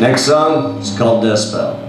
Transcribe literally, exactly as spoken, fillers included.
Next song is called Deathspell.